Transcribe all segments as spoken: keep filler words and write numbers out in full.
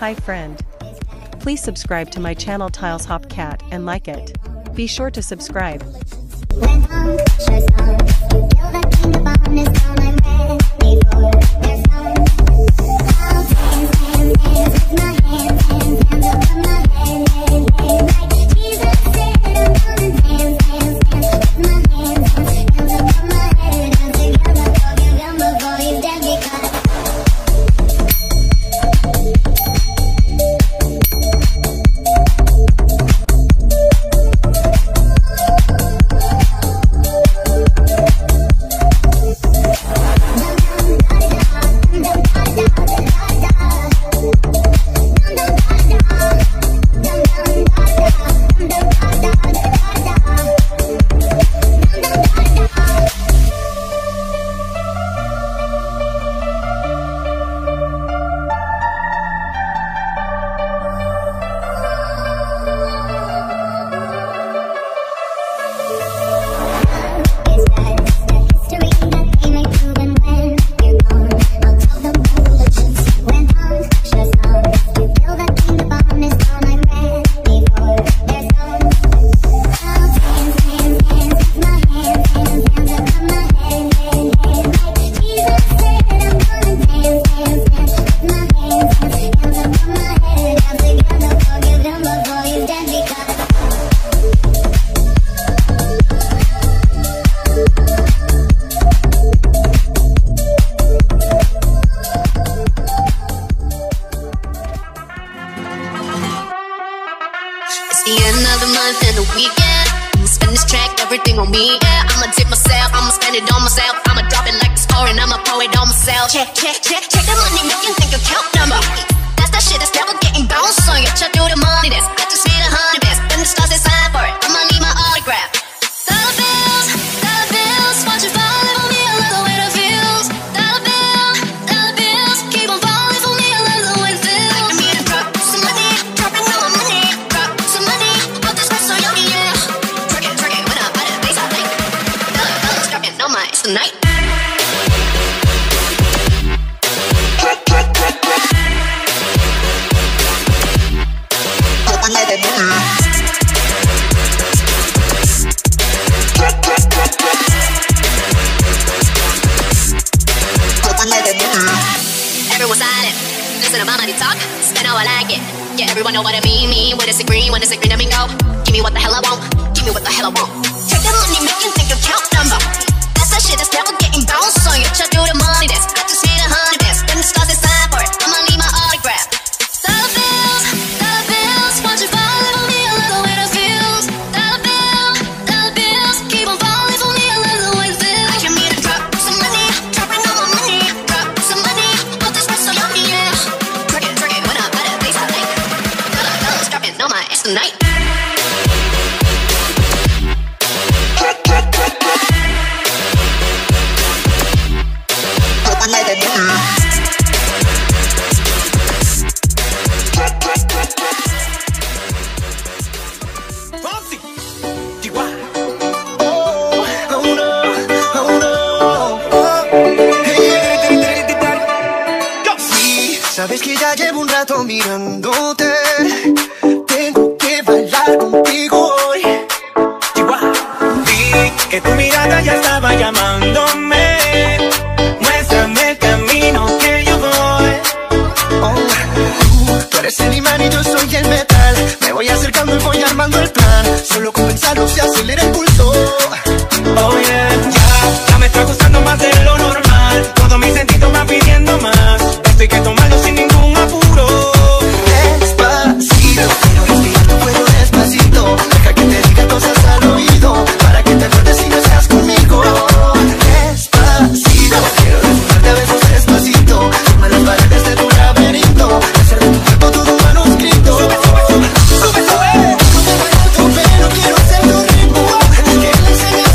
Hi friend. Please subscribe to my channel Tiles Hop Cat and like it. Be sure to subscribe. Yeah, another month and a weekend. I'ma spend this track, everything on me. Yeah, I'ma tip myself, I'ma spend it on myself. I'ma drop it like it's pouring, I'ma pour it on myself. Check, check, check, check the money, making think of count number. That's that shit that's never getting bounced on you. Check through the money, that's I just made a hundred bits. Them the stars inside for it. I'ma need my autograph. Dollar bills, dollar bills, watch it fall for me. I love the way it feels. Dollar bill, dollar bills, keep on falling for me. I love the way it feels. I need to drop some money, dropping all my money. Tonight. Everyone silent. Listen to my money talk. Spend how I like it. Yeah, everyone know what I mean. Mean when it's a green, when it's a green, I mean go. Give me what the hell I want. Give me what the hell I want. Check the money, making think of count number. Shit, that's never getting bounced on you. Check through the money, that's I just made a hundred bits. Them the stars inside for it. I'ma need my autograph. Dollar bills, dollar bills, watch it falling for me. I love the way it feels. Dollar bill, dollar bills, keep on falling for me. I love the way it feels. I can mean to drop some money, dropping all my money, drop some money. Put this rest on me, yeah. Drink it, drink it, when I buy that face I like. Dollar bills, dropping on my ass tonight. Sabes que ya llevo un rato mirándote. Tengo que bailar contigo hoy. Vi que tu mirada ya estaba llamándome. Muéstrame el camino que yo voy. Oh, tú eres el imán y yo soy el metal. Me voy acercando y voy armando el plan. Solo con pensarlo se acelera el pulso. Oh yeah, ya, ya me está gustando más de lo normal. Todo mi sentido va pidiendo más. Esto hay que tomarlo sin ningún apuro. Despacito, quiero respirar tu cuello despacito. Deja que te diga cosas al oído, para que te acuerdes si no estás conmigo. Despacito, quiero desnudarte a besos despacito. Toma las paredes de tu laberinto, hacer de tu cuerpo todo un manuscrito. Sube, sube, sube, sube, sube, sube. No te voy a tu pelo, quiero ser tu ritmo. Que le enseñe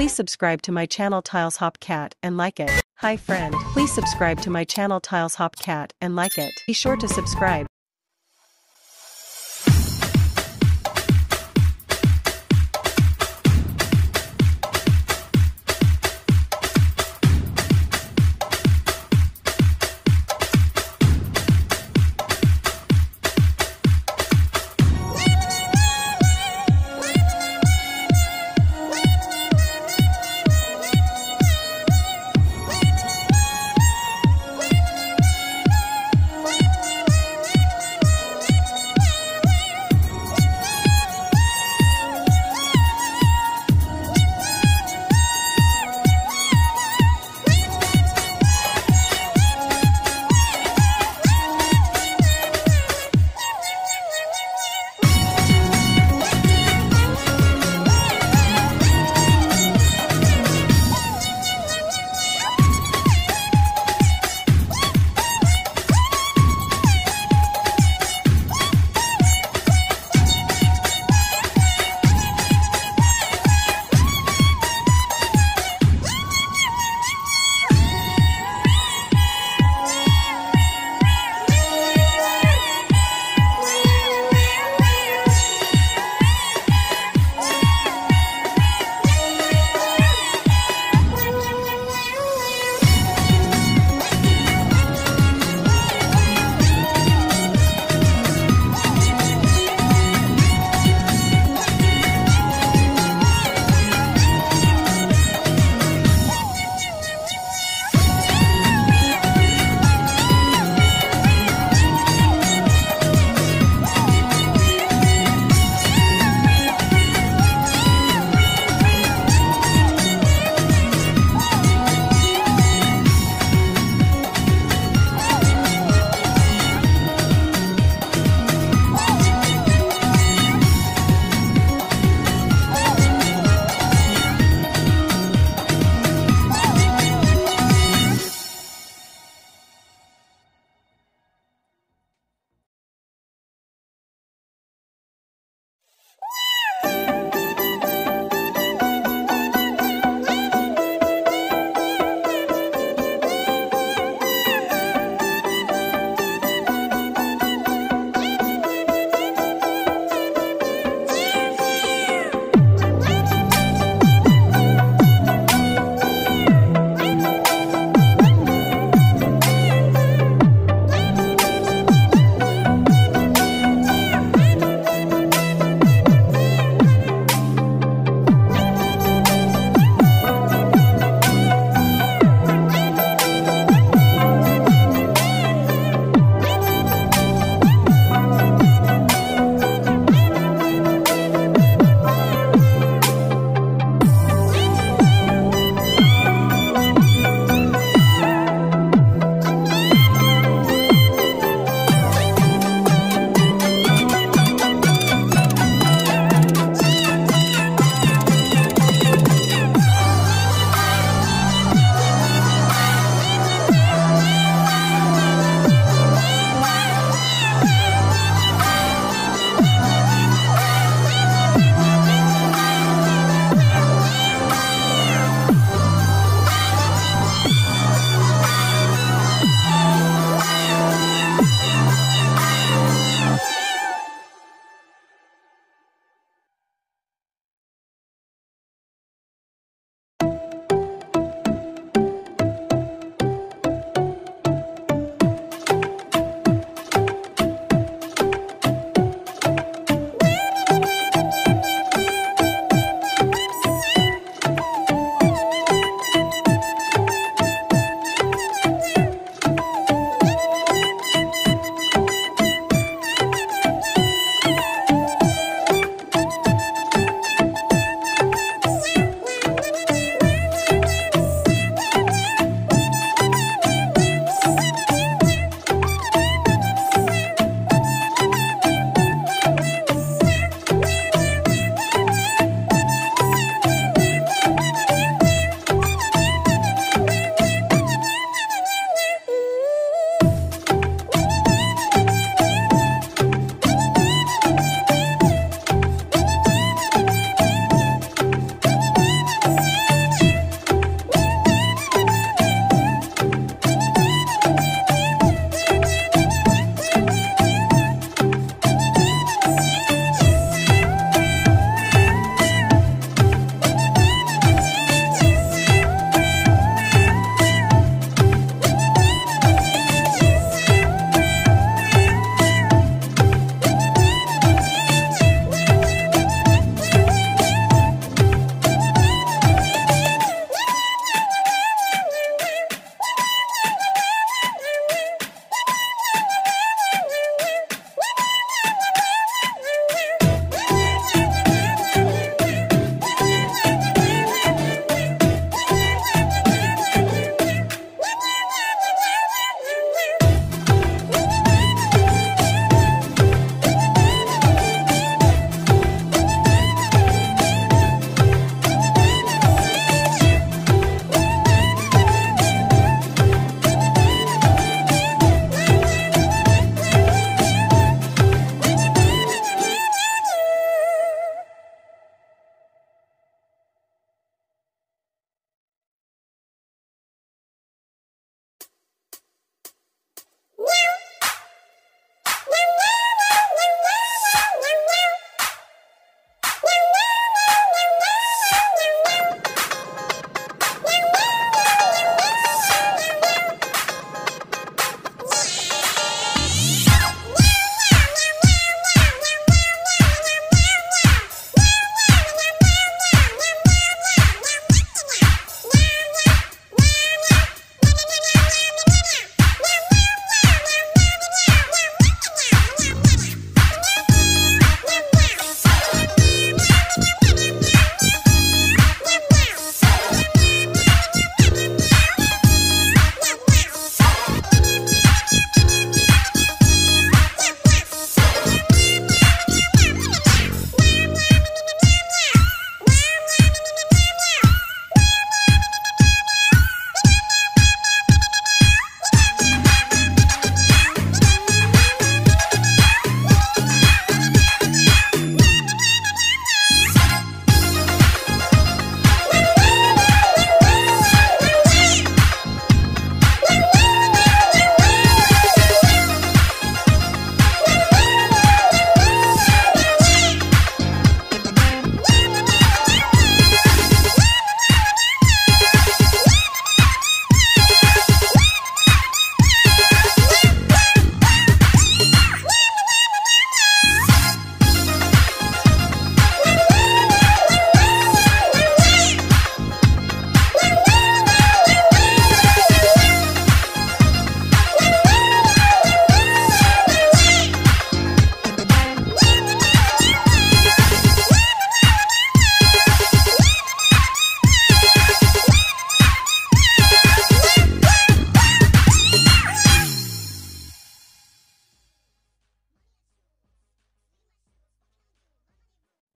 Please subscribe to my channel Tiles Hop Cat and like it. Hi friend, please subscribe to my channel Tiles Hop Cat and like it. Be sure to subscribe.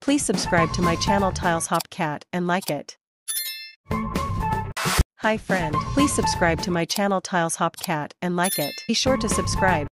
Please subscribe to my channel Tiles Hop Cat and like it. Hi friend, please subscribe to my channel Tiles Hop Cat and like it. Be sure to subscribe.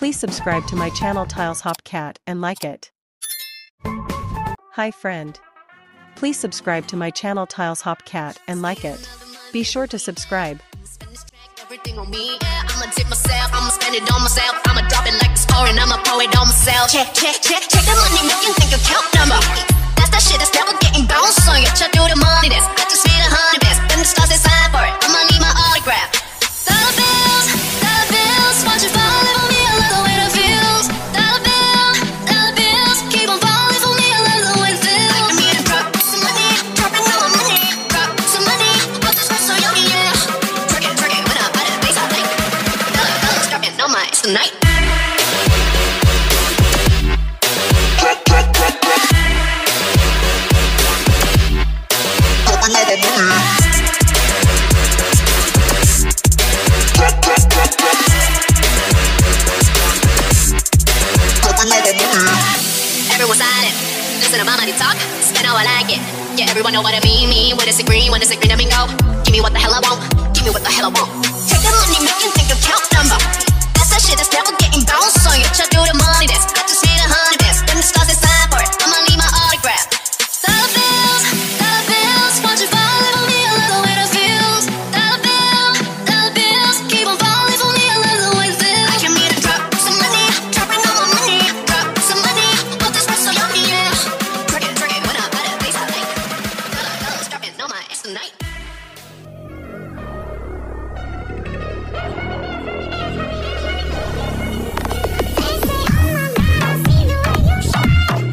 Please subscribe to my channel Tiles Hop Cat and like it. Hi friend. Please subscribe to my channel Tiles Hop Cat and like it. Be sure to subscribe. Everything on me, yeah. I'ma tip myself, I'ma spend it on myself, I'ma drop it like the score and I'ma pour it on myself. Check, check, check, check the money making think account number. That's that shit that's never getting bounced on you. Check through the money that's I just made a hundred best. Then the stars inside for it. I'ma need my autograph. Dollar bills, dollar bills, watch you falling for me, I love the way that feels. Dollar bill, dollar bills, keep on falling for me, I love the way it feels. I need to drop some money, dropping all my money, drop some money, but this one's so young, yeah. Twerk it, twerk it, when I buy that bass, I think. Dollar bills, dropping all my, it's the night. Everyone's at it, listen to my money talk, spend how I like it. Yeah, everyone know what I mean, mean when it's a green, when it's a green, I mean go. Give me what the hell I want, give me what the hell I want. Take the money, make you think of count number. That's that shit that's never getting bounced on you. Check through the money that's I just made a hundred best. Then the stars inside for it, I'ma need my autograph. Dollar bills, dollar bills, watch you falling for me, I love the way that feels. Dollar bill, dollar bills, keep on falling for me, I love the way it feels. I can need to drop some money, dropping all my money, drop some money, but this one's so yummy, yeah. Twerk it, twerk it, when I buy that bass, I think. Dollar bills, dropping on my ass tonight. They say, oh mama, I see the way you shine.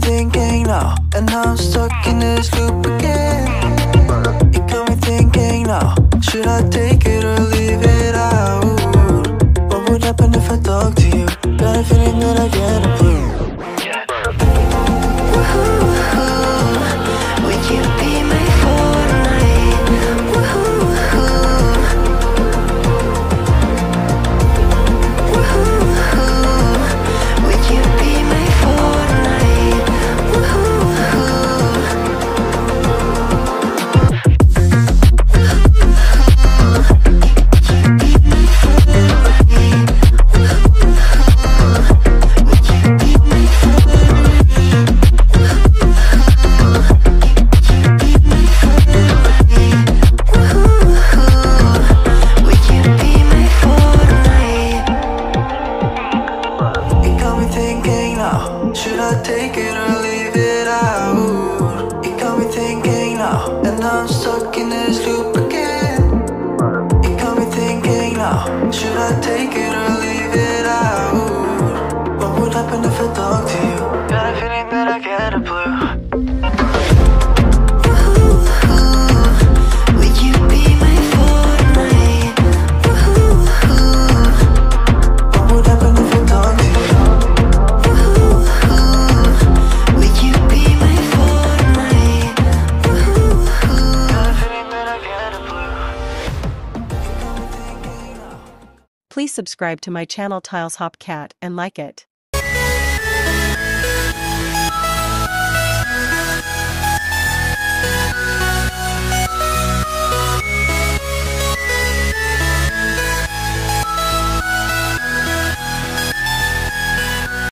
thinking now, and I'm stuck in this loop again. It got me thinking now, should I take it or leave it out? What would happen if I talk to you? Got a feeling that I get a blue. Woohoo, would you be my Fortnite? Woohoo, woohoo, would you be my Fortnite? Should I take it or leave it out? It got me thinking now, and I'm stuck in this loop again. It got me thinking now, should I take it or leave it out? What would happen if I talked to you? Got a feeling that I get a blue. Please subscribe to my channel Tiles Hop Cat and like it.